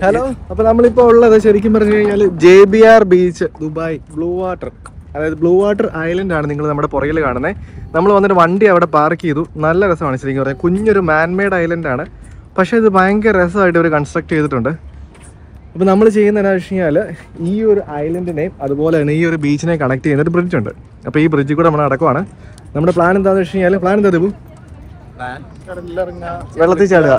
Hello, അപ്പൊ നമ്മളിപ്പോ ഉള്ളത് ശരിക്കും പറഞ്ഞു കഴിഞ്ഞാൽ JBR beach, Dubai, blue water, അതായത് ബ്ലൂ വാട്ടർ ഐലൻഡ് ആണ് നിങ്ങൾ നമ്മുടെ പുറകിൽ കാണുന്നത്. നമ്മൾ വന്നിട്ട് വണ്ടി അവിടെ പാർക്ക് ചെയ്തു. നല്ല രസമാണ് ശരിക്കും പറഞ്ഞാൽ. കുഞ്ഞൊരു മാൻമെയ്ഡ് ഐലൻഡ് ആണ്, പക്ഷെ ഇത് ഭയങ്കര രസമായിട്ട് അവർ കൺസ്ട്രക്ട് ചെയ്തിട്ടുണ്ട്. അപ്പോൾ നമ്മൾ ചെയ്യുന്ന എന്താണെന്ന് വെച്ച് കഴിഞ്ഞാൽ ഈ ഒരു ഐലൻഡിനെയും അതുപോലെ തന്നെ ഈ ഒരു ബീച്ചിനെ കണക്ട് ചെയ്യുന്ന ഒരു ബ്രിഡ്ജ് ഉണ്ട്. അപ്പോൾ ഈ ബ്രിഡ്ജിൽ കൂടെ നമ്മൾ നടക്കുവാണ്. നമ്മുടെ പ്ലാൻ എന്താണെന്ന് വെച്ച് കഴിഞ്ഞാൽ, പ്ലാൻ എന്താ ദിബു? വെള്ളത്തിൽ ചാടുക.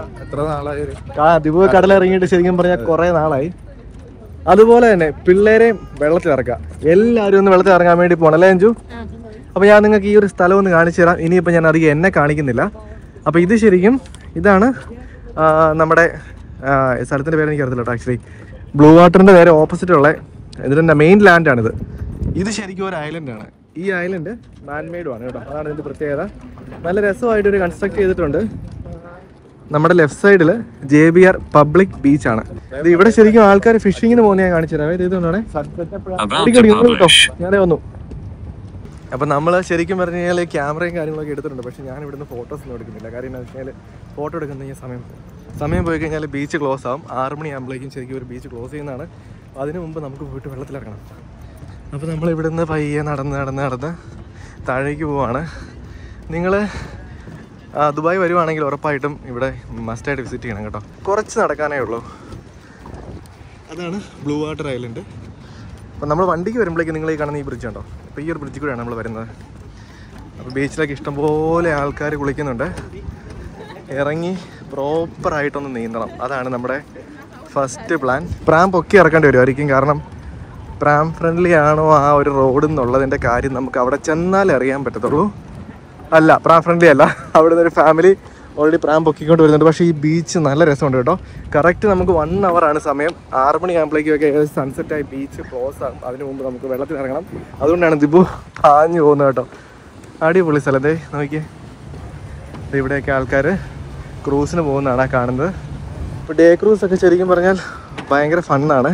ദിബു കടലിറങ്ങിയിട്ട് ശരിക്കും പറഞ്ഞാൽ കുറേ നാളായി. അതുപോലെ തന്നെ പിള്ളേരെയും വെള്ളത്തിൽ ഇറക്കുക. എല്ലാവരും ഒന്ന് വെള്ളത്തിൽ ഇറങ്ങാൻ വേണ്ടി പോകണം അല്ലേ അഞ്ജു? അപ്പോൾ ഞാൻ നിങ്ങൾക്ക് ഈ ഒരു സ്ഥലം ഒന്ന് കാണിച്ചു തരാം. ഇനിയിപ്പോൾ ഞാൻ അധികം എന്നെ കാണിക്കുന്നില്ല. അപ്പോൾ ഇത് ശരിക്കും ഇതാണ് നമ്മുടെ സ്ഥലത്തിൻ്റെ പേര് എനിക്ക് അറിയത്തില്ല കേട്ടോ. ആക്ച്വലി ബ്ലൂ വാട്ടറിൻ്റെ നേരെ ഓപ്പോസിറ്റുള്ള ഇതിൻ്റെ മെയിൻ ലാൻഡാണിത്. ഇത് ശരിക്കും ഒരു ഐലൻഡാണ്. ഈ ഐലൻഡ് മാൻമെയ്ഡുമാണ് കേട്ടോ. അതാണ് ഇതിൻ്റെ പ്രത്യേകത. നല്ല രസമായിട്ടൊരു കൺസ്ട്രക്ട് ചെയ്തിട്ടുണ്ട്. നമ്മുടെ ലെഫ്റ്റ് സൈഡിൽ JBR പബ്ലിക് ബീച്ചാണ്. ഇത് ഇവിടെ ശരിക്കും ആൾക്കാർ ഫിഷിങ്ങിന് പോകുന്ന ഞാൻ കാണിച്ചു തരാം. ഇതുകൊണ്ടാണേ ഞാനേ വന്നു. അപ്പം നമ്മൾ ശരിക്കും പറഞ്ഞു കഴിഞ്ഞാൽ ക്യാമറയും കാര്യങ്ങളൊക്കെ എടുത്തിട്ടുണ്ട്. പക്ഷേ ഞാൻ ഇവിടുന്ന് ഫോട്ടോസൊന്നും എടുക്കുന്നില്ല. കാര്യം എന്താ വെച്ച് കഴിഞ്ഞാൽ ഫോട്ടോ എടുക്കുന്ന സമയം പോയി കഴിഞ്ഞാൽ ബീച്ച് ക്ലോസ് ആകും. 6 മണിയാകുമ്പോഴേക്കും ശരിക്കും ഒരു ബീച്ച് ക്ലോസ് ചെയ്യുന്നതാണ്. അതിനു മുമ്പ് നമുക്ക് പോയിട്ട് വെള്ളത്തിലിറങ്ങണം. അപ്പോൾ നമ്മൾ ഇവിടുന്ന് പയ്യെ നടന്ന് താഴേക്ക് പോവാണ്. നിങ്ങൾ ദുബായ് വരുവാണെങ്കിൽ ഉറപ്പായിട്ടും ഇവിടെ മസ്റ്റായിട്ട് വിസിറ്റ് ചെയ്യണം കേട്ടോ. കുറച്ച് നടക്കാനേ ഉള്ളൂ. അതാണ് ബ്ലൂ വാട്ടർ ഐലൻഡ്. അപ്പോൾ നമ്മൾ വണ്ടിക്ക് വരുമ്പോഴേക്കും നിങ്ങൾ ഈ കാണുന്ന ഈ ബ്രിഡ്ജ് ഉണ്ടോ? അപ്പോൾ ഈ ഒരു ബ്രിഡ്ജിൽ കൂടെയാണ് നമ്മൾ വരുന്നത്. അപ്പോൾ ബീച്ചിലേക്ക് ഇഷ്ടംപോലെ ആൾക്കാർ കുളിക്കുന്നുണ്ട്. ഇറങ്ങി പ്രോപ്പറായിട്ടൊന്ന് നീന്തണം. അതാണ് നമ്മുടെ ഫസ്റ്റ് പ്ലാൻ. പ്രാം പൊക്കി ഇറക്കേണ്ടി വരുമായിരിക്കും. കാരണം പ്രാം ഫ്രണ്ട്ലി ആണോ ആ ഒരു റോഡ് എന്നുള്ളതിൻ്റെ കാര്യം നമുക്ക് അവിടെ ചെന്നാലേ അറിയാൻ പറ്റത്തുള്ളൂ. അല്ല, പ്രാം ഫ്രണ്ട്ലി അല്ല. അവിടുന്ന് ഒരു ഫാമിലി ഓൾറെഡി പ്രാം പൊക്കിക്കൊണ്ട് വരുന്നുണ്ട്. പക്ഷേ ഈ ബീച്ച് നല്ല രസമുണ്ട് കേട്ടോ. കറക്റ്റ് നമുക്ക് 1 hour ആണ് സമയം. 6 മണിയാകുമ്പോഴേക്കൊക്കെ ഏകദേശം സൺസെറ്റായി ബീച്ച് ക്ലോസ് ആകും. അതിന് മുമ്പ് നമുക്ക് വെള്ളത്തിൽ ഇറങ്ങണം. അതുകൊണ്ടാണ് ദിബു പാഞ്ഞു പോകുന്നത് കേട്ടോ. അടിപൊളി സ്ഥലത്തെ നോക്കിയേ. ഇവിടെയൊക്കെ ആൾക്കാർ ക്രൂസിന് പോകുന്നതാണ് കാണുന്നത്. ഇപ്പോൾ ഡേ ക്രൂസൊക്കെ ശരിക്കും പറഞ്ഞാൽ ഭയങ്കര ഫണ്ണാണ്.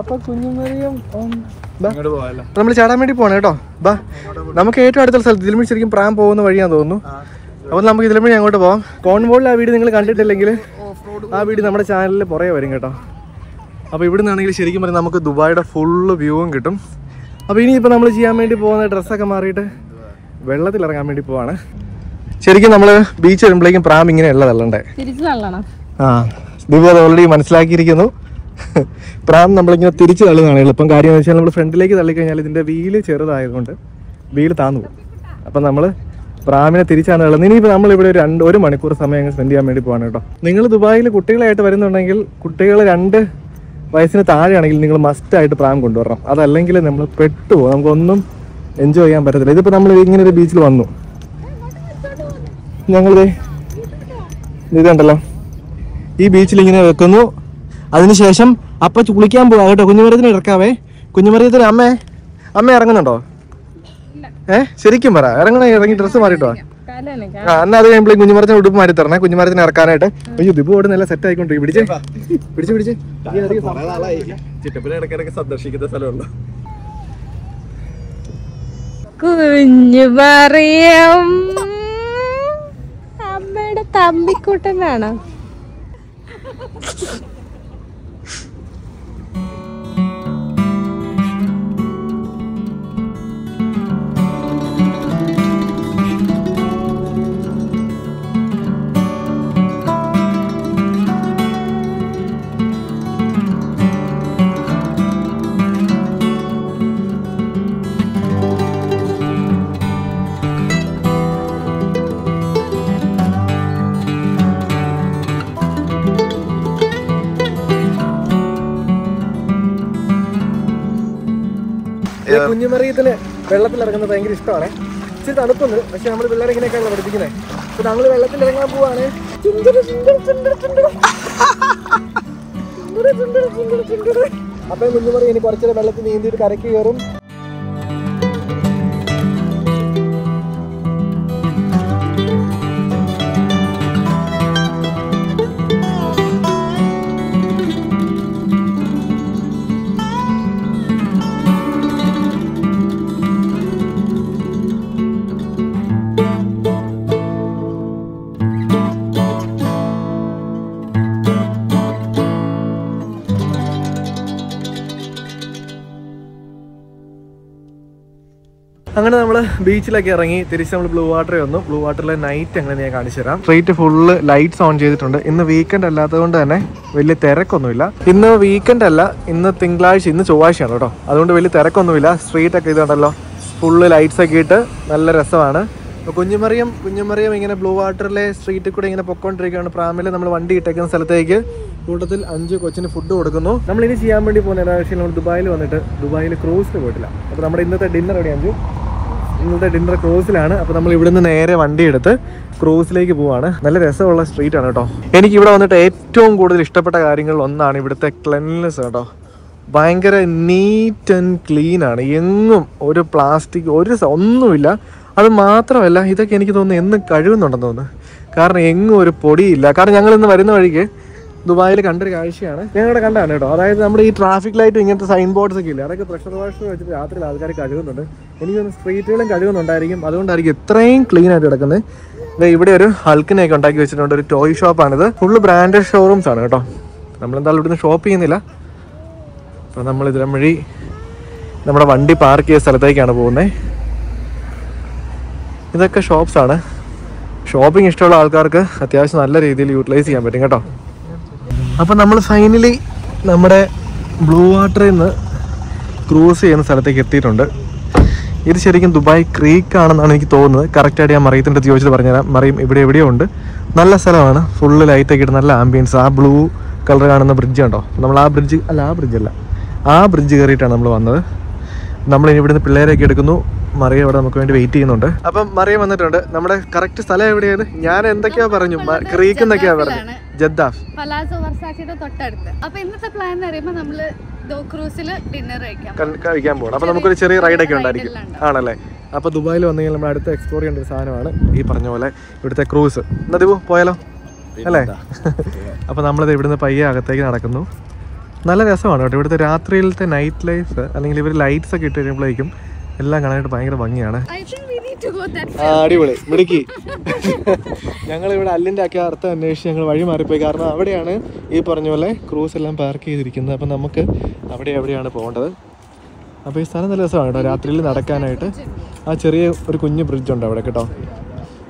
അപ്പൊ കുഞ്ഞുമറിയം നമ്മൾ ചാടാൻ വേണ്ടി പോകണം കേട്ടോ. ബാ, നമുക്ക് ഏറ്റവും അടുത്ത സ്ഥലത്ത് ഇതിലും ശരിക്കും പ്രാം പോകുന്ന വഴിയാന്ന് തോന്നുന്നു. അപ്പോൾ നമുക്ക് ഇതിലും വഴി അങ്ങോട്ട് പോകാം. കോൺവോളിൽ ആ വീട് നിങ്ങൾ കണ്ടിട്ടില്ലെങ്കിൽ ആ വീട് നമ്മുടെ ചാനലിൽ പുറകെ വരും കേട്ടോ. അപ്പോൾ ഇവിടെ നിന്നാണെങ്കിൽ ശരിക്കും പറഞ്ഞാൽ നമുക്ക് ദുബായിയുടെ ഫുള്ള് വ്യൂവും കിട്ടും. അപ്പോൾ ഇനിയിപ്പോൾ നമ്മൾ ചെയ്യാൻ വേണ്ടി പോകുന്ന ഡ്രസ്സൊക്കെ മാറിയിട്ട് വെള്ളത്തിൽ ഇറങ്ങാൻ വേണ്ടി പോവാണ്. ശരിക്കും നമ്മൾ ബീച്ച് വരുമ്പോഴേക്കും പ്രാം ഇങ്ങനെയല്ല തള്ളണ്ടേ. ആ, ദിബു അത് ഓൾറെഡി മനസ്സിലാക്കിയിരിക്കുന്നു. പ്രാം നമ്മളിങ്ങനെ തിരിച്ച് തള്ളുന്നതാണ് എളുപ്പം. കാര്യം എന്ന് വെച്ചാൽ നമ്മൾ ഫ്രണ്ടിലേക്ക് തള്ളിക്കഴിഞ്ഞാൽ ഇതിൻ്റെ വീല് ചെറുതായതുകൊണ്ട് വീല് താന്നു പോകും. അപ്പം നമ്മൾ പ്രാമിനെ തിരിച്ചാണ് തള്ളുന്നത്. ഇനിയിപ്പോൾ നമ്മളിവിടെ ഒരു 1 മണിക്കൂർ സമയം സ്പെൻഡ് ചെയ്യാൻ വേണ്ടി പോവാണ് കേട്ടോ. നിങ്ങൾ ദുബായിൽ കുട്ടികളായിട്ട് വരുന്നുണ്ടെങ്കിൽ, കുട്ടികൾ 2 വയസ്സിന് താഴെയാണെങ്കിൽ നിങ്ങൾ മസ്റ്റായിട്ട് പ്രാം കൊണ്ടുവരണം. അതല്ലെങ്കിൽ നമ്മൾ പെട്ടുപോകും. നമുക്കൊന്നും എൻജോയ് ചെയ്യാൻ പറ്റത്തില്ല. ഇതിപ്പോൾ നമ്മൾ ഇങ്ങനെ ഒരു ബീച്ചിൽ വന്നു. ഞങ്ങളിത് ഇതുണ്ടല്ലോ ഈ ബീച്ചിൽ ഇങ്ങനെ വെക്കുന്നു. അതിനുശേഷം അപ്പം കുളിക്കാൻ പോവാ കേട്ടോ. കുഞ്ഞുമറിയത്തിന് ഇറക്കാവേ. കുഞ്ഞുമറിയത്തിന് അമ്മ ഇറങ്ങുന്നുണ്ടോ? ഏ ശരിക്കും പറ, ഇറങ്ങി ഡ്രസ്സ് മാറിട്ടോ. ആ എന്നാ അത് കഴിയുമ്പോൾ കുഞ്ഞുമറിയത്തിന് ഉടുപ്പ് മാറ്റി തരണേ കുഞ്ഞുമറിയത്തിന് ഇറക്കാനായിട്ട്. അയ്യോ ദിബു ഓടുന്ന നല്ല സെറ്റ് ആയിക്കൊണ്ടിരിക്കും. പിടിച്ച് സന്ദർശിക്കുന്ന സ്ഥലമുണ്ടോ? കുഞ്ഞുമറിയം അമ്മയുടെ തമ്പിക്കൂട്ടനാണോ? കുഞ്ഞുമറിയത്തിന് വെള്ളത്തിലിറങ്ങുന്നത് ഭയങ്കര ഇഷ്ടമാണ്. ഇച്ചിരി തണുപ്പൊന്ന്, പക്ഷെ നമ്മൾ പിള്ളേരെ ഇങ്ങനെയൊക്കെയാണ് പഠിപ്പിക്കുന്നത്. അപ്പോൾ നമ്മൾ വെള്ളത്തിലിറങ്ങാൻ പോവാണ്. Beach like a blue water, no blue water night and then straight full lights on in the weekend. In the weekend, in the thing lights in the Chowash. I don't really terracon straight full lights. I get a Rasavana. Kunjamariam in a blue water street in a popcorn trigger and Pramil, one day taken Salatage, total Anju coaching food. Namely, Siamadi Ponation of Dubai Cruise to Votla. Dinner Anju. This dinner cruise. We are going to the cruise. We are the street. I the cleanliness. It is neat and clean. No plastic. There is no plastic. There is no plastic. Anyone straight trail and cardio on Darium, I don't get train clean at the Hulkin contact with another toy shop another full branded showrooms. Namanda shop in the Namadi number of Andi Park is Salatai Canabone. In the shops are shopping installed Alcarca, Athias and other utilizing a betting at all. Upon number finally number blue water in the cruise and Salatai. This is Dubai Creek. I think we need to go that far. Hi, Mariam. What are you doing? Mariam is Adi White. Wow. I am very happy. 5 adults. That's mention complimentary. Complimentary. I am a boat and I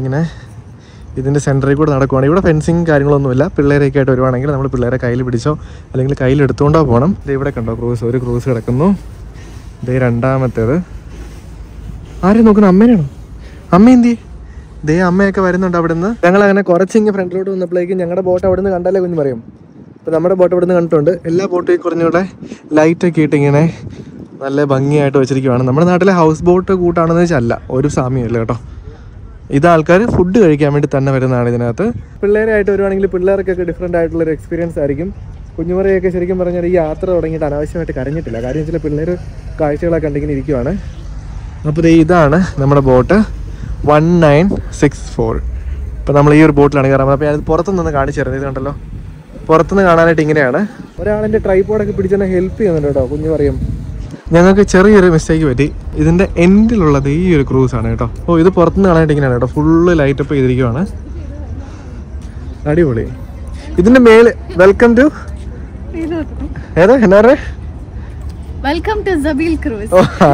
am a ഇതിൻ്റെ സെൻറ്ററിൽ കൂടെ നടക്കുകയാണ്. ഇവിടെ fencing കാര്യങ്ങളൊന്നുമില്ല. പിള്ളേരെയൊക്കെ ആയിട്ട് വരുവാണെങ്കിൽ നമ്മൾ പിള്ളേരെ കയ്യിൽ പിടിച്ചോ അല്ലെങ്കിൽ കയ്യിലെടുത്തുകൊണ്ടോ പോകണം. ഇത് ഇവിടെ കണ്ടോ ക്രൂസ്, ഒരു ക്രൂസ് കിടക്കുന്നു. ഇതേ രണ്ടാമത്തേത്. ആരെയും നോക്കണം? അമ്മേനാണോ? അമ്മ എന്തി? ദേ അമ്മയൊക്കെ വരുന്നുണ്ട് അവിടെ നിന്ന്. ഞങ്ങളങ്ങനെ കുറച്ചിങ്ങനെ ഫ്രണ്ടിലോട്ട് വന്നപ്പോഴേക്കും ഞങ്ങളുടെ ബോട്ട് അവിടെ നിന്ന് കണ്ടാലേ കുഞ്ഞു പറയും. അപ്പോൾ നമ്മുടെ ബോട്ട് അവിടെ നിന്ന് കണ്ടിട്ടുണ്ട്. എല്ലാ ബോട്ടും കുറഞ്ഞൂടെ ലൈറ്റൊക്കെ ഇട്ടിങ്ങനെ നല്ല ഭംഗിയായിട്ട് വെച്ചിരിക്കുകയാണ്. നമ്മുടെ നാട്ടിലെ ഹൗസ് ബോട്ട് കൂട്ടാണെന്ന് വെച്ചല്ല, ഒരു സാമ്യമല്ല കേട്ടോ. ഇത് ആൾക്കാർ ഫുഡ് കഴിക്കാൻ വേണ്ടി തന്നെ വരുന്നതാണ്. ഇതിനകത്ത് പിള്ളേരായിട്ട് വരുവാണെങ്കിൽ പിള്ളേർക്കൊക്കെ ഡിഫറെൻ്റ് ആയിട്ടുള്ളൊരു എക്സ്പീരിയൻസ് ആയിരിക്കും. കുഞ്ഞുമറിയൊക്കെ ശരിക്കും പറഞ്ഞാൽ ഈ യാത്ര തുടങ്ങിയിട്ട് അനാവശ്യമായിട്ട് കരഞ്ഞിട്ടില്ല. കാര്യം വെച്ചാൽ പിള്ളേർ കാഴ്ചകളൊക്കെ കണ്ടിങ്ങനെ ഇരിക്കുവാണ്. അപ്പോൾ ഇതാണ് നമ്മുടെ ബോട്ട് 1964. ഇപ്പം നമ്മൾ ഈ ഒരു ബോട്ടിലാണ് കയറുന്നത്. അപ്പോൾ ഞാനിത് പുറത്തുനിന്ന് കാണിച്ചു തരുന്നത്. ഇത് കണ്ടല്ലോ, പുറത്തുനിന്ന് കാണാനായിട്ട് ഇങ്ങനെയാണ്. ഒരാളെൻ്റെ ട്രൈപോഡൊക്കെ പിടിച്ചെന്നെ ഹെൽപ്പ് ചെയ്യുന്നുണ്ട് കേട്ടോ കുഞ്ഞുമറിയും. ഞങ്ങൾക്ക് ചെറിയൊരു മിസ്റ്റേക്ക് പറ്റി. ഇതിൻ്റെ എൻഡിലുള്ളത് ഈ ഒരു ക്രൂസാണ് കേട്ടോ. ഓ, ഇത് പുറത്തുനിന്ന് കാണാനായിട്ട് ഇങ്ങനെയാണ് കേട്ടോ. ഫുള്ള് ലൈറ്റപ്പ് ചെയ്തിരിക്കുവാണ്. അടിപൊളി. ഇതിൻ്റെ മേലെ വെൽക്കം ടു ഏതാ എന്നാ പറയുക,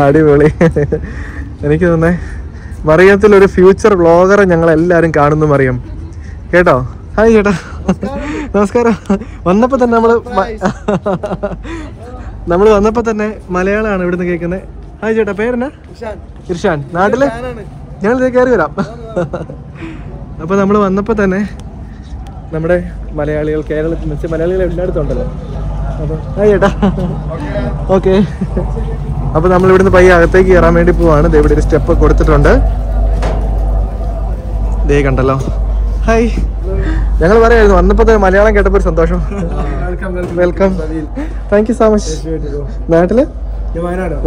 അടിപൊളി. എനിക്ക് തോന്നേ മറിയത്തിൽ ഒരു ഫ്യൂച്ചർ വ്ളോഗറെ ഞങ്ങൾ എല്ലാവരും കാണുന്നു. മറിയം കേട്ടോ, ഹായ് ചേട്ടാ, നമസ്കാരം. വന്നപ്പോൾ തന്നെ നമ്മൾ വന്നപ്പോൾ തന്നെ മലയാളമാണ് ഇവിടുന്ന് കേൾക്കുന്നത്. ഹായ് ചേട്ടാ, പേരെന്നാ? ഇർഷാൻ. നാട്ടില് ഞങ്ങളിത് കയറി വരാം. അപ്പോൾ നമ്മൾ വന്നപ്പോൾ തന്നെ നമ്മുടെ മലയാളികൾ, കേരളത്തിൽ വെച്ച് മലയാളികൾ എല്ലായിടത്തും ഉണ്ടല്ലോ. അപ്പോൾ ഹായ് ചേട്ടാ, ഓക്കെ. അപ്പോൾ നമ്മൾ ഇവിടുന്ന് പയ്യെ അകത്തേക്ക് കയറാൻ വേണ്ടി പോവാണ്. ഇവിടെ ഒരു സ്റ്റെപ്പ് കൊടുത്തിട്ടുണ്ട്. ദേ കണ്ടല്ലോ, ഹായ്. ഞങ്ങൾ പറയായിരുന്നു വന്നപ്പോൾ തന്നെ മലയാളം കേട്ടപ്പോൾ സന്തോഷം. Welcome, thank you so much. നാട്ടില്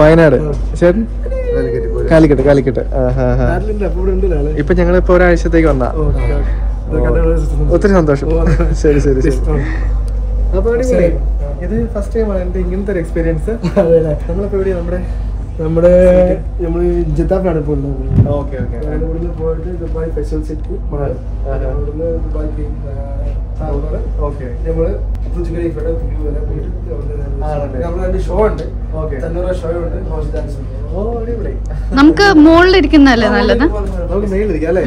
വയനാട്, ശരി, കാലിക്കട്ട്. ഇപ്പൊ ഞങ്ങളിപ്പോ ഒരാഴ്ചത്തേക്ക് വന്നാ, ഒത്തിരി സന്തോഷം. ശരി ശരി ശരി. ഇത് ഫസ്റ്റ് ടൈമാണ് എന്റെ ഇങ്ങനത്തെ ഒരു എക്സ്പീരിയൻസ്. നമ്മളിപ്പോ എവിടെ നമ്മള് ജെദ്ദാഫിലാണ് പോയിട്ടുള്ളത്. വയനാട്ടിൽ പോയിട്ട് ദുബായ് ഫെസ്റ്റിവൽ സിറ്റി മാറി അവിടുന്ന് ദുബായ് ക്രീക്ക് നമ്മള് ഫുജിക്കടേക്കോടെ പോയിട്ട് ഷോ ഉണ്ട്. ഷോ ഉണ്ട്, ഹൗസ് ഡാൻസ് ഉണ്ട്. നമുക്ക് മുകളിലിരിക്കുന്നല്ലേ നല്ലത്, നമുക്ക് മേളിലിരിക്കാം അല്ലേ.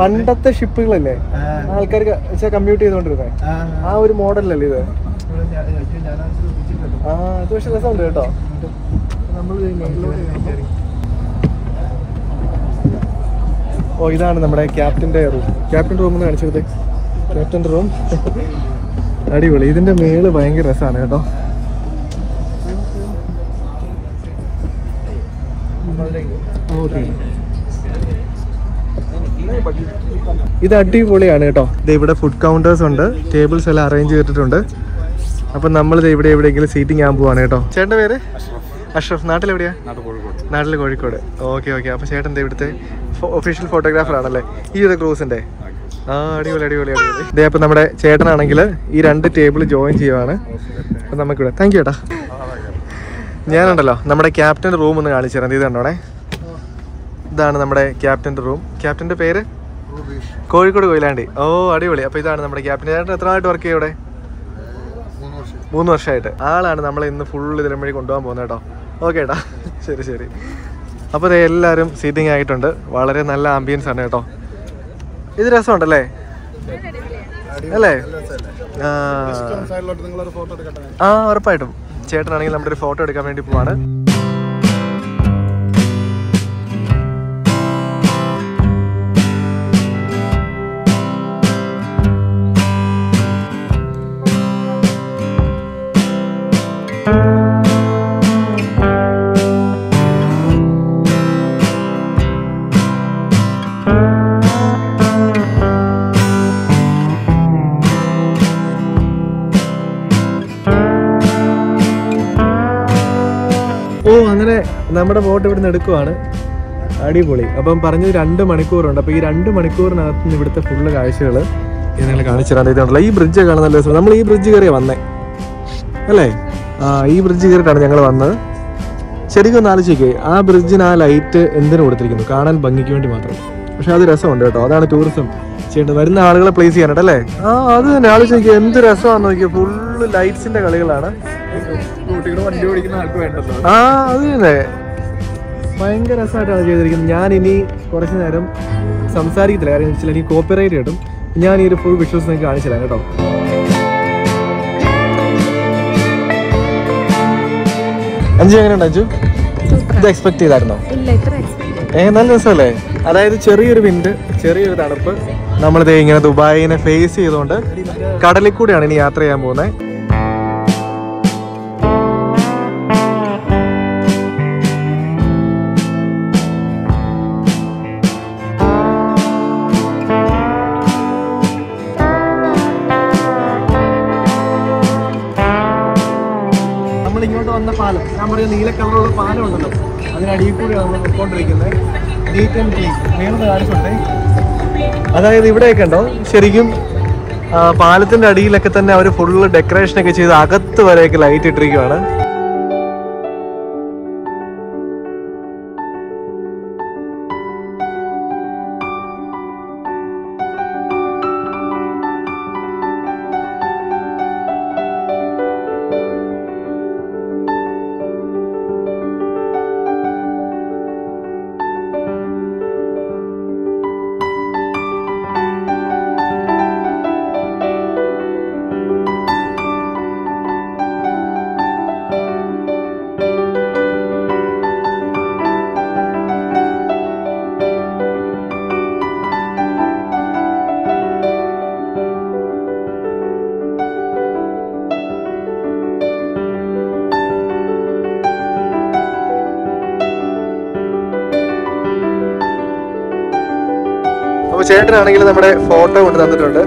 പണ്ടത്തെ ഷിപ്പുകളല്ലേ ആൾക്കാർക്ക് കമ്മ്യൂട്ട് ചെയ്തോണ്ടിരുന്നേ, ആ ഒരു മോഡലല്ലേ ഇത്. ആ, ഇത് പക്ഷെ രസമുണ്ട് കേട്ടോ. ഓ, ഇതാണ് നമ്മുടെ ക്യാപ്റ്റന്റെ റൂം. ക്യാപ്റ്റൻ റൂം എന്ന് കാണിച്ചത്, ക്യാപ്റ്റന്റെ റൂം അടിപൊളി. ഇതിന്റെ മേള് ഭയങ്കര രസമാണ് കേട്ടോ. ഇത് അടിപൊളിയാണ് കേട്ടോ. ഇത് ഇവിടെ ഫുഡ് കൗണ്ടേഴ്സ് ഉണ്ട്, ടേബിൾസ് എല്ലാം അറേഞ്ച് ചെയ്തിട്ടുണ്ട്. അപ്പം നമ്മൾ ഇത് ഇവിടെ എവിടെയെങ്കിലും സീറ്റിംഗ് ആകാൻ പോവാണ് കേട്ടോ. ചേട്ടൻ്റെ പേര് അഷ്റഫ്. നാട്ടിലെവിടെയാ? നാട്ടിൽ കോഴിക്കോട്. Okay okay. അപ്പം ചേട്ടൻ ഇവിടുത്തെ ഒഫീഷ്യൽ ഫോട്ടോഗ്രാഫർ ആണല്ലേ ഈ ഒരു ക്രൂസിൻ്റെ? ആ, അടിപൊളി അടിപൊളി അടിപൊളി. ഇതേ അപ്പം നമ്മുടെ ചേട്ടനാണെങ്കിൽ ഈ രണ്ട് ടേബിൾ ജോയിൻ ചെയ്യുവാണ്. അപ്പം നമുക്കിവിടെ താങ്ക് യു ചേട്ടാ. ഞാനുണ്ടല്ലോ നമ്മുടെ ക്യാപ്റ്റൻ്റെ റൂം ഒന്ന് കാണിച്ചു തരാം. ഇത് കണ്ടോണേ, ഇതാണ് നമ്മുടെ ക്യാപ്റ്റൻ്റെ റൂം. ക്യാപ്റ്റൻ്റെ പേര് കോഴിക്കോട് കൊയിലാണ്ടി. ഓ, അടിപൊളി. അപ്പോൾ ഇതാണ് നമ്മുടെ ക്യാപ്റ്റൻ. ചേട്ടൻ എത്ര ആയിട്ട് വർക്ക് ചെയ്യും ഇവിടെ? 3 വർഷമായിട്ട്. ആളാണ് നമ്മൾ ഇന്ന് ഫുൾ ഇതിലും വഴി കൊണ്ടുപോകാൻ പോകുന്നത് കേട്ടോ. ഓക്കെ ഏട്ടാ, ശരി ശരി. അപ്പോൾ ഇത് എല്ലാവരും സീറ്റിംഗ് ആയിട്ടുണ്ട്. വളരെ നല്ല ആംബിയൻസ് ആണ് കേട്ടോ. ഇത് രസമുണ്ടല്ലേ അല്ലേ? ആ, ഉറപ്പായിട്ടും. ചേട്ടനാണെങ്കിൽ നമ്മുടെ ഒരു ഫോട്ടോ എടുക്കാൻ വേണ്ടി പോവാണ്. നമ്മുടെ ബോട്ട് ഇവിടുന്ന് എടുക്കുവാണ്. അടിപൊളി. അപ്പം പറഞ്ഞത് 2 മണിക്കൂറുണ്ട്. അപ്പോൾ ഈ 2 മണിക്കൂറിനകത്ത് നിന്ന് ഇവിടുത്തെ ഫുള്ള് കാഴ്ചകൾ ഞങ്ങൾ കാണിച്ചു തരാൻ. ഇതാണല്ലോ ഈ ബ്രിഡ്ജ് കാണാൻ നല്ല രസം. നമ്മൾ ഈ ബ്രിഡ്ജ് കയറിയാ വന്നേ അല്ലേ? ആ, ഈ ബ്രിഡ്ജ് കയറിയിട്ടാണ് ഞങ്ങൾ വന്നത്. ശരിക്കും ഒന്ന് ആലോചിക്കേ, ആ ബ്രിഡ്ജിന് ആ ലൈറ്റ് എന്തിനു കൊടുത്തിരിക്കുന്നു? കാണാൻ ഭംഗിക്ക് വേണ്ടി മാത്രം. പക്ഷെ അത് രസമുണ്ട് കേട്ടോ. അതാണ് ടൂറിസം ചെയ്യേണ്ടത്, വരുന്ന ആളുകളെ പ്ലേസ് ചെയ്യാനായിട്ട് അല്ലേ. ആ അത് തന്നെ ആലോചിച്ച് നോക്കിയാൽ എന്ത് രസമാണെന്ന് നോക്കിയാൽ, ഫുള്ള് ലൈറ്റ്സിന്റെ കളികളാണ്. ആ അത് തന്നെ ഭയങ്കര രസമായിട്ടാണ് ചെയ്തിരിക്കുന്നത്. ഞാനിനി കുറച്ച് നേരം സംസാരിക്കത്തില്ല, കാര്യം വെച്ചാൽ എനിക്ക് കോപ്പിറൈറ്റ് കിട്ടും. ഞാൻ ഈ ഒരു ഫുൾ വിഷ്വൽസ് നിങ്ങൾക്ക് കാണിച്ചു തരാം കേട്ടോ. അഞ്ജു എങ്ങനെ ഉണ്ട്? അഞ്ജു ഇത് എക്സ്പെക്ട് ചെയ്തായിരുന്നോ? നല്ല രസമല്ലേ. അതായത് ചെറിയൊരു വിൻഡ്, ചെറിയൊരു തണുപ്പ്, നമ്മളിത് ഇങ്ങനെ ദുബായിനെ ഫേസ് ചെയ്തുകൊണ്ട് കടലിൽ കൂടെയാണ് ഇനി യാത്ര ചെയ്യാൻ പോകുന്നത്. ഇങ്ങോട്ട് വന്ന പാലം, ഞാൻ പറയുന്ന നീല കളറുള്ള പാലം ഉണ്ടല്ലോ, അതിനടിയിൽ കൂടി നമ്മൾ പൊക്കോണ്ടിരിക്കുന്നത്. നീറ്റ് ആൻഡ് ക്ലീൻ വേണമെന്ന് കാണിച്ചോട്ടെ. അതായത് ഇവിടെയൊക്കെ ഉണ്ടോ ശരിക്കും പാലത്തിന്റെ അടിയിലൊക്കെ തന്നെ അവർ ഫുള്ള് ഡെക്കറേഷനൊക്കെ ചെയ്ത് അകത്ത് വരെയൊക്കെ ലൈറ്റ് ഇട്ടിരിക്കുകയാണ്. ചേട്ടനാണെങ്കിൽ നമ്മുടെ ഫോട്ടോ കൊണ്ട് തന്നിട്ടുണ്ട്.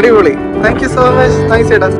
അടിപൊളി, thank you so much. Thanks ചേട്ടാ.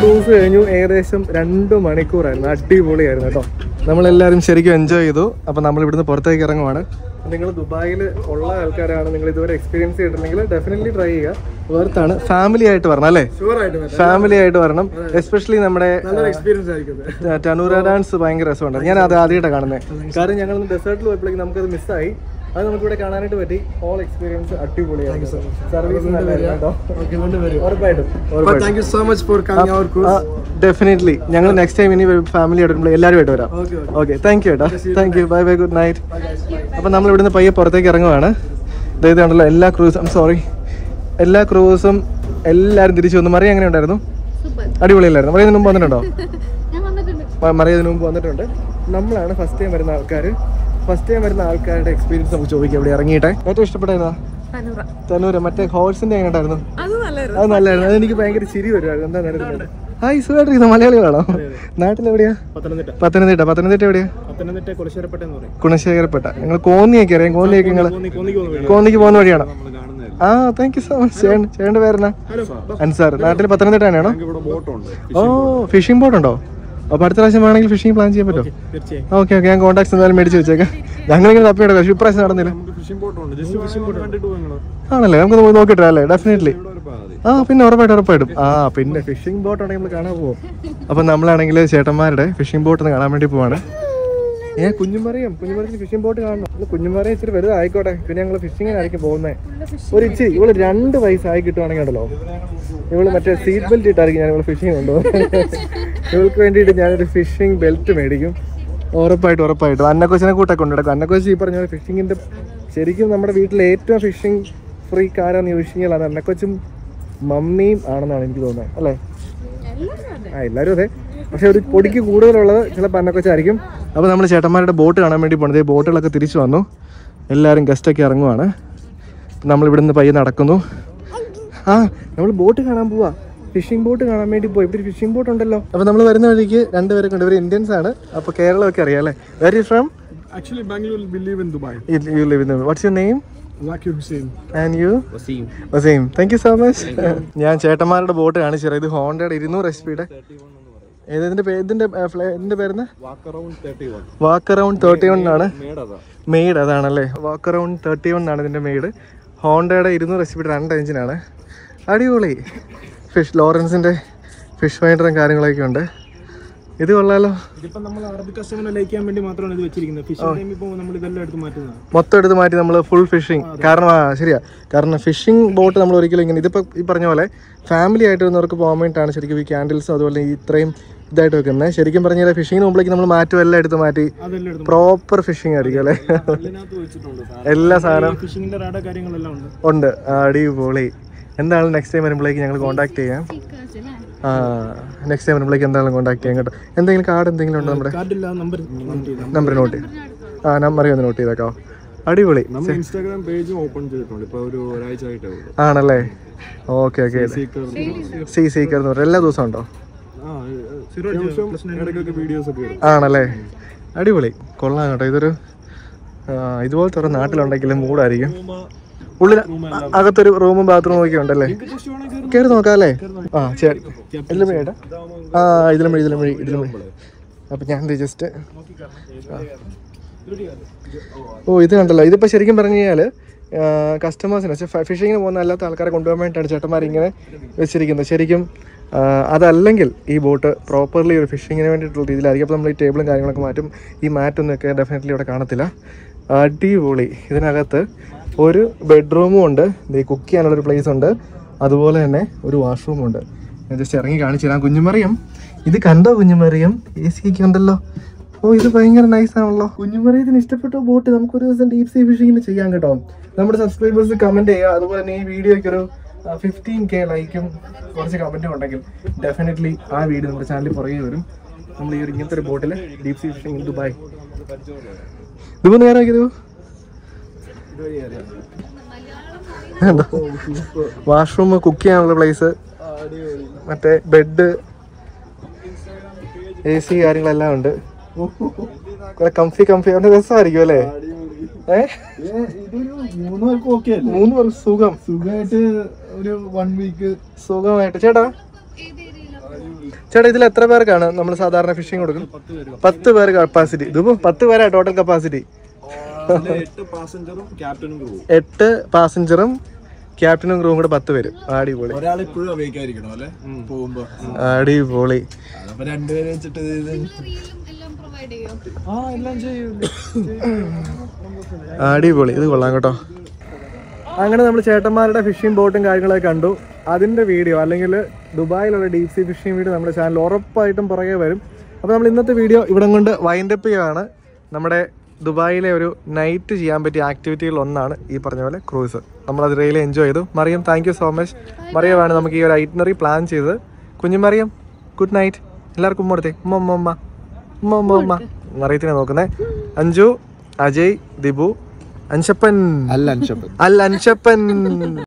ക്രൂസ് കഴിഞ്ഞു. ഏകദേശം 2 മണിക്കൂറായിരുന്നു. അടിപൊളിയായിരുന്നു കേട്ടോ. നമ്മളെല്ലാവരും ശരിക്കും എൻജോയ് ചെയ്തു. അപ്പോൾ നമ്മൾ ഇവിടുന്ന് പുറത്തേക്ക് ഇറങ്ങുവാണ്. നിങ്ങൾ ദുബായിൽ ഉള്ള ആൾക്കാരാണ്, നിങ്ങൾ ഇതുവരെ എക്സ്പീരിയൻസ് ചെയ്തിട്ടുണ്ടെങ്കിൽ ഡെഫിനറ്റ്ലി ട്രൈ ചെയ്യുക. വെറുതാണ് ഫാമിലി ആയിട്ട് വരണം അല്ലേ, ഫാമിലി ആയിട്ട് വരണം. എസ്പെഷ്യലി നമ്മുടെ ടനൂറ ഡാൻസ് ഭയങ്കര രസമുണ്ട്. ഞാൻ അത് ആദ്യമായിട്ടാണ് കാണുന്നത്. കാരണം ഞങ്ങൾ ഡെസേർട്ടിൽ പോയപ്പോഴേക്കും നമുക്കത് മിസ്സായി. അത് നമുക്കിവിടെ കാണാനായിട്ട് പറ്റി. ഓൾ എക്സ്പീരിയൻസ് അടിപൊളിയാണ്. സർവീസ് നല്ലതായിരുന്നു കേട്ടോ. ഉറപ്പായിട്ടും thank you so much for coming our cruise. Definitely ഞങ്ങൾ നെക്സ്റ്റ് ടൈം ഇനി ഫാമിലി ആയിട്ട് എല്ലാവരുമായിട്ട് വരാം. ഓക്കെ താങ്ക് യു കേട്ടോ. Thank you. Bye bye. Good night. അപ്പോൾ നമ്മൾ ഇവിടുന്ന് പയ്യെ പുറത്തേക്ക് ഇറങ്ങുവാണ്. അതായത് ആണല്ലോ എല്ലാ ക്രൂസും എല്ലാവരും തിരിച്ചു വന്നു. മറിയ എങ്ങനെ ഉണ്ടായിരുന്നു? അടിപൊളിയല്ലായിരുന്നു. മറിയ ഇതിന് മുമ്പ് വന്നിട്ടുണ്ടോ? മറിയ ഇതിന് മുമ്പ് വന്നിട്ടുണ്ട്. നമ്മളാണ് ഫസ്റ്റ് ടൈം വരുന്ന ആൾക്കാരുടെ എക്സ്പീരിയൻസ് നമുക്ക് ചോദിക്കാം. ഇവിടെ ഇറങ്ങിയിട്ടെ ഏറ്റവും ഇഷ്ടപ്പെട്ടായിരുന്നോ? തനൂര മറ്റേ ഹോൾസിന്റെ എങ്ങനെ ഉണ്ടായിരുന്നു? അത് നല്ലതായിരുന്നു. അതെനിക്ക് ഭയങ്കര ചിരി വരുമായിരുന്നു. എന്താ നടക്കുന്നത്? ഹായ് സുഖമായിട്ടിരിക്കുന്ന മലയാളികളാണോ? നാട്ടിലെവിടെയാ? പത്തനംതിട്ട എവിടെയാ? കുണശേഖരപ്പെട്ട. നിങ്ങൾ കോന്നിയൊക്കെ അറിയാം? കോന്നിയൊക്കെ നിങ്ങൾ കോന്നിക്ക് പോകുന്ന വഴിയാണോ? ആ താങ്ക് യു സോ മച്ച്. ചേട്ടൻ്റെ പേരെന്നാ? അൻസാർ. നാട്ടിൽ പത്തനംതിട്ട തന്നെയാണോ? ഓ ഫിഷിംഗ് ബോട്ട് ഉണ്ടോ? അപ്പോൾ അടുത്ത പ്രാവശ്യം വേണമെങ്കിൽ ഫിഷിംഗ് പ്ലാൻ ചെയ്യാൻ പറ്റുമോ? Okay okay. ഞാൻ കോൺടാക്ട്സ് എന്തായാലും മേടിച്ച് വെച്ചേക്കാം. ഞങ്ങളിങ്ങനെ തപ്പിയുടെ പക്ഷേ ഇപ്രാവശ്യം നടന്നില്ല. ആണല്ലേ? നമുക്ക് പോയി നോക്കിയിട്ടാ അല്ലേ? ഡെഫിനറ്റ്ലി. ആ പിന്നെ ഉറപ്പായിട്ടും. ആ പിന്നെ ഫിഷിംഗ് ബോട്ട് ഉണ്ടെങ്കിൽ നമ്മൾ കാണാൻ പോവും. അപ്പോൾ നമ്മളാണെങ്കിൽ ചേട്ടന്മാരുടെ ഫിഷിംഗ് ബോട്ട് ഒന്ന് കാണാൻ വേണ്ടി പോവാണ്. ഞാൻ കുഞ്ഞുമറിയത്തിന് ഫിഷിംഗ് ബോട്ട് കാണണം. കുഞ്ഞുമറിയ ഇച്ചിരി വലുതായിക്കോട്ടെ, പിന്നെ ഞങ്ങൾ ഫിഷിങ്ങിനായിരിക്കും പോകുന്നത്. ഒരു ഇച്ചിരി ഇവള് 2 വയസ്സായി കിട്ടുവാണെങ്കിൽ ഉണ്ടല്ലോ, ഇവള് മറ്റേ സീറ്റ് ബെൽറ്റ് ഇട്ടായിരിക്കും ഞാൻ ഇവിടെ ഫിഷിംഗ് കൊണ്ടുപോകുന്നത്. ഇവൾക്ക് വേണ്ടിയിട്ട് ഞാനൊരു ഫിഷിംഗ് ബെൽറ്റ് മേടിക്കും. ഉറപ്പായിട്ടും അന്നക്കൊച്ചിനെ കൂട്ടൊക്കെ കൊണ്ടുവെക്കും. അന്നക്കൊച്ചി ഈ പറഞ്ഞ ഫിഷിങ്ങിൻ്റെ ശരിക്കും നമ്മുടെ വീട്ടിലെ ഏറ്റവും ഫിഷിംഗ് ഫ്രീ കാരാന്ന് ചോദിച്ചാൽ അത് അന്നക്കൊച്ചും മമ്മിയും ആണെന്നാണ് എനിക്ക് തോന്നുന്നത്. അല്ലേ? ആ എല്ലാവരും അതെ. പക്ഷെ ഒരു പൊടിക്ക് കൂടുതലുള്ളത് ചിലപ്പോൾ അന്നക്കൊച്ചായിരിക്കും. അപ്പോൾ നമ്മൾ ചേട്ടന്മാരുടെ ബോട്ട് കാണാൻ വേണ്ടി പോകണത്. ബോട്ടുകളൊക്കെ തിരിച്ചു വന്നു. എല്ലാവരും ഗസ്റ്റൊക്കെ ഇറങ്ങുവാണ്. നമ്മളിവിടെ നിന്ന് പയ്യെ നടക്കുന്നു. ആ നമ്മൾ ബോട്ട് കാണാൻ പോവാ. ഫിഷിംഗ് ബോട്ട് കാണാൻ വേണ്ടി പോയി. ഇവിടെ ഫിഷിംഗ് ബോട്ട് ഉണ്ടല്ലോ. അപ്പോൾ നമ്മൾ വരുന്ന വഴിക്ക് രണ്ടുപേരെ കൊണ്ട്. ഇവർ ഇന്ത്യൻസ് ആണ്. അപ്പോൾ കേരളമൊക്കെ അറിയാം അല്ലേ? Where you from? Actually, Bangalore. We live in Dubai. You live in Dubai. What's your name? Zakir Hussain. And you? Wasim. Thank you so much. ഞാൻ ചേട്ടന്മാരുടെ ബോട്ട് കാണിച്ചു. ഇത് ഹോണ്ടയുടെ 200 HP. ഇതിന്റെ പേരുന്ന വാക്ക് അറൌണ്ട് 31 ആണ് മെയ്ഡ്. അതാണല്ലേ? വാക്ക് അറൌണ്ട് 31 ആണ് ഇതിന്റെ made. ഹോണ്ടയുടെ 200 HP 2 എഞ്ചിനാണ്. അടിപൊളി. ഫിഷ് ലോറൻസിന്റെ ഫിഷ് ഫൈൻഡറും കാര്യങ്ങളൊക്കെ ഉണ്ട്. ഇത് കൊള്ളാലോ. മൊത്തം എടുത്ത് മാറ്റി നമ്മൾ ഫുൾ ഫിഷിംഗ്. കാരണം ശരിയാ, കാരണം ഫിഷിംഗ് ബോട്ട് നമ്മൾ ഒരിക്കലും ഇങ്ങനെ ഇതിപ്പോൾ ഈ പറഞ്ഞ പോലെ ഫാമിലി ആയിട്ട് വരുന്നവർക്ക് പോകാൻ വേണ്ടിയിട്ടാണ് ശരിക്കും ഈ ക്യാൻഡിൽസും അതുപോലെ ഇത്രയും ഇതായിട്ട് വെക്കുന്നത്. ശരിക്കും പറഞ്ഞാൽ ഫിഷിംഗ് മുമ്പിലേക്ക് നമ്മൾ മാറ്റും. എല്ലാം എടുത്ത് മാറ്റി പ്രോപ്പർ ഫിഷിംഗ് ആയിരിക്കും അല്ലേ? എല്ലാ സാധനവും ഉണ്ട്. അടിപൊളി. എന്തായാലും നെക്സ്റ്റ് ടൈം വരുമ്പോഴേക്ക് ഞങ്ങൾ കോൺടാക്ട് ചെയ്യാം. ആ നെക്സ്റ്റ് ടൈം വരുമ്പോഴേക്ക് എന്തായാലും കോൺടാക്ട് ചെയ്യാം കേട്ടോ. എന്തെങ്കിലും കാർഡ് എന്തെങ്കിലും ഉണ്ടോ? നമ്മുടെ നമ്പർ നോട്ട് ചെയ്യും. ആ നമ്പർ ഒന്ന് നോട്ട് ചെയ്തേക്കാം. അടിപൊളി. ആണല്ലേ? Okay okay. സീ സീക്കർ എന്ന് പറഞ്ഞാൽ എല്ലാ ദിവസവും ഉണ്ടോ? ആണല്ലേ? അടിപൊളി. കൊള്ളാം കേട്ടോ. ഇതൊരു ഇതുപോലത്തെ ഓരോ നാട്ടിലുണ്ടെങ്കിലും മൂടായിരിക്കും. ഉള്ളിൽ അകത്തൊരു റൂമും ബാത്റൂമും ഒക്കെ ഉണ്ടല്ലേ? കയറി നോക്കാം അല്ലേ? ആ ശരി. എല്ലാം ഏട്ടാ. ആ ഇതിലും വഴി. അപ്പം ഞാൻ ജസ്റ്റ് ഓ ഇത് കണ്ടല്ലോ. ഇതിപ്പോൾ ശരിക്കും പറഞ്ഞു കഴിഞ്ഞാൽ കസ്റ്റമേഴ്സിന് ഫിഷിങ്ങിന് പോകുന്ന അല്ലാത്ത ആൾക്കാരെ കൊണ്ടുപോകാൻ വേണ്ടിയിട്ടാണ് ചേട്ടന്മാർ ഇങ്ങനെ വെച്ചിരിക്കുന്നത്. ശരിക്കും അതല്ലെങ്കിൽ ഈ ബോട്ട് പ്രോപ്പർലി ഒരു ഫിഷിങ്ങിന് വേണ്ടിയിട്ടുള്ള രീതിയിലായിരിക്കും. അപ്പോൾ നമ്മൾ ഈ ടേബിളും കാര്യങ്ങളൊക്കെ മാറ്റും. ഈ മാറ്റൊന്നൊക്കെ ഡെഫിനറ്റ്ലി ഇവിടെ കാണത്തില്ല. അടിപൊളി. ഇതിനകത്ത് ഒരു ബെഡ്റൂമും ഉണ്ട്. ഈ കുക്ക് ചെയ്യാനുള്ളൊരു പ്ലേസ് ഉണ്ട്. അതുപോലെ തന്നെ ഒരു വാഷ്റൂമും ഉണ്ട്. ഞാൻ ജസ്റ്റ് ഇറങ്ങി കാണിച്ചു തരാം. കുഞ്ഞുമറിയം ഇത് കണ്ടോ? കുഞ്ഞുമറിയം എ സി ഒക്കെ ഉണ്ടല്ലോ. ഓ ഇത് ഭയങ്കര നൈസ് ആണല്ലോ. കുഞ്ഞുമറിയത്തിന് ഇഷ്ടപ്പെട്ട ബോട്ട് നമുക്കൊരു ദിവസം ഡീപ് സീ ഫിഷിങ്ങിന് ചെയ്യാൻ കേട്ടോ. നമ്മുടെ സബ്സ്ക്രൈബേഴ്സ് കമൻറ്റ് ചെയ്യുക. അതുപോലെ തന്നെ ഈ വീഡിയോയ്ക്ക് ഒരു 15K ലൈക്കും കുറച്ച് കമൻറ്റും ഉണ്ടെങ്കിൽ ഡെഫിനറ്റ്ലി ആ വീഡിയോ നമ്മുടെ ചാനലിൽ പുറകെ വരും. നമ്മൾ ഈ ഒരു ഇങ്ങനത്തെ ഒരു ബോട്ടിൽ deep sea fishing in Dubai. Dubai നേരാക്കിയത് വാഷ്റൂം, കുക്ക് ചെയ്യാനുള്ള പ്ലേസ്, മറ്റേ ബെഡ്, AC കാര്യങ്ങളെല്ലാം ഉണ്ട്. കംഫി അവൻ്റെ രസമായിരിക്കും അല്ലേ? മൂന്ന് പേർക്ക് സുഖമായിട്ട്. ചേട്ടാ ഇതിൽ എത്ര പേർക്കാണ് നമ്മൾ സാധാരണ ഫിഷിംഗ് കൊടുക്കുന്നത്? 10 പേര് കപ്പാസിറ്റി. ഇതിപ്പോ 10 പേരാ ടോട്ടൽ കപ്പാസിറ്റി. 8 പാസഞ്ചറും ക്യാപ്റ്റനും ക്രൂവും കൂടെ 10 പേര്. അടിപൊളി. അടിപൊളി. അടിപൊളി, ഇത് കൊള്ളാം കേട്ടോ. അങ്ങനെ നമ്മൾ ചേട്ടന്മാരുടെ ഫിഷിംഗ് ബോട്ടും കാര്യങ്ങളൊക്കെ കണ്ടു. അതിൻ്റെ വീഡിയോ അല്ലെങ്കിൽ ദുബായിലുള്ള ഡീപ് സീ ഫിഷിംഗ് വീഡിയോ നമ്മുടെ ചാനൽ ഉറപ്പായിട്ടും പുറകെ വരും. അപ്പോൾ നമ്മൾ ഇന്നത്തെ വീഡിയോ ഇവിടെ കൊണ്ട് വൈൻഡപ്പ് ചെയ്യുകയാണ്. നമ്മുടെ ദുബായിലെ ഒരു നൈറ്റ് ചെയ്യാൻ പറ്റിയ ആക്ടിവിറ്റികൾ ഒന്നാണ് ഈ പറഞ്ഞ പോലെ ക്രൂസ്. നമ്മളത് റെയിൽ എൻജോയ് ചെയ്തു. Mariyam, thank you so much. മറിയമാണ് നമുക്ക് ഈ ഒരു ഐറ്റിനറി പ്ലാൻ ചെയ്തത്. കുഞ്ഞു മറിയം, ഗുഡ് നൈറ്റ്. എല്ലാവർക്കും ഉമ്മടുത്തേ, ഉമ്മ ഉമ്മ ഉമ്മ ഉമ്മ ഉമ്മ ഉമ്മ. മറിയത്തിനെ നോക്കുന്നേ. അഞ്ജു, അജയ്, ദിബു, അൻഷപ്പൻ അല്ല അൻഷപ്പൻ